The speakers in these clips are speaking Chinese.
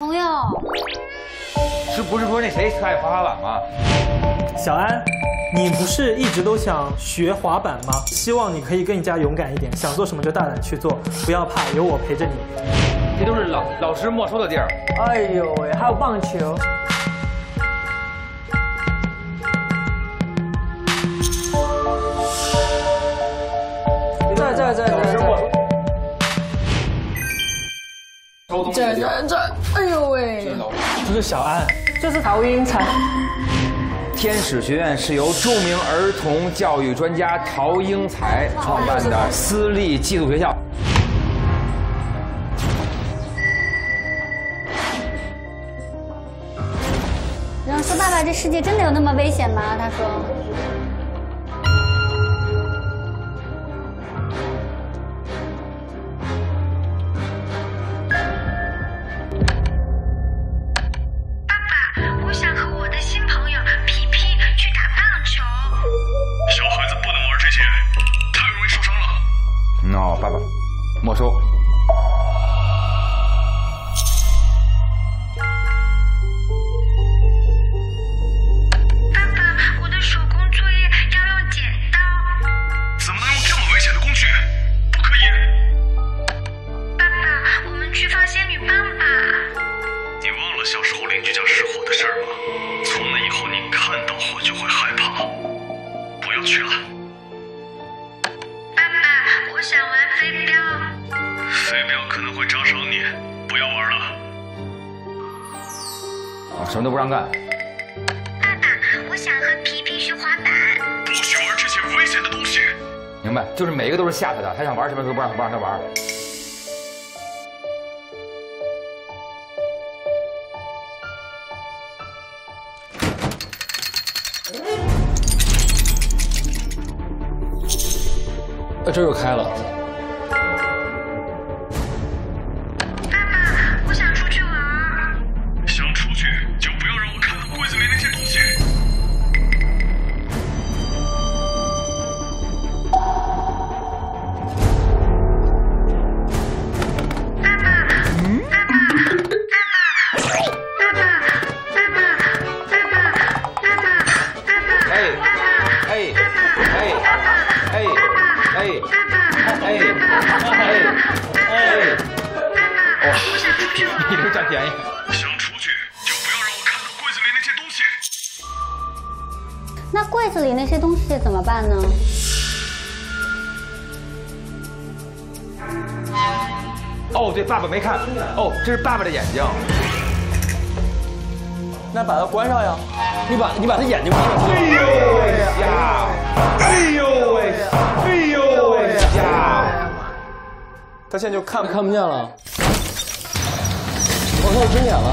朋友，这不是说那谁爱滑滑板吗？小安，你不是一直都想学滑板吗？希望你可以更加勇敢一点，想做什么就大胆去做，不要怕，有我陪着你。这都是老师没收的地儿。哎呦喂，还有棒球。 这，哎呦喂！这是小安，这是陶英才。天使学院是由著名儿童教育专家陶英才创办的私立寄宿学校。然后说：“爸爸，这世界真的有那么危险吗？”他说。 爸爸，没收。爸爸，我的手工作业要用剪刀。怎么能用这么危险的工具？不可以。爸爸，我们去放仙女棒吧。你忘了小时候邻居家失火的事儿吗？从那以后，你看到火就会害怕。不要去了。 我想玩飞镖，飞镖可能会扎伤你，不要玩了。什么都不让干。爸爸，我想和皮皮学滑板。不许玩这些危险的东西。明白，就是每一个都是吓他的，他想玩什么都不让他玩。这又开了。爸爸，我想出去玩。想出去就不要让我看到柜子里那些东西。爸爸，爸爸，爸爸，爸爸，爸爸，爸爸，爸爸，爸爸，哎，哎，哎，哎，哎。 哎，哎，哎，哇！你这占便宜。想出去就不要让我看到柜子里那些东西。那柜子里那些东西怎么办呢？哦，对，爸爸没看。哦，这是爸爸的眼睛。那把它关上呀！你把他眼睛关上。哎呦喂呀！哎呦喂！哎呦！ 他现在就看不见了，我看到睁眼了，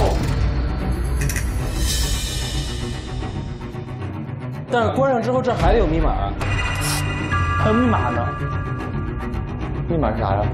但是关上之后这还得有密码啊，还有密码呢，密码是啥呀？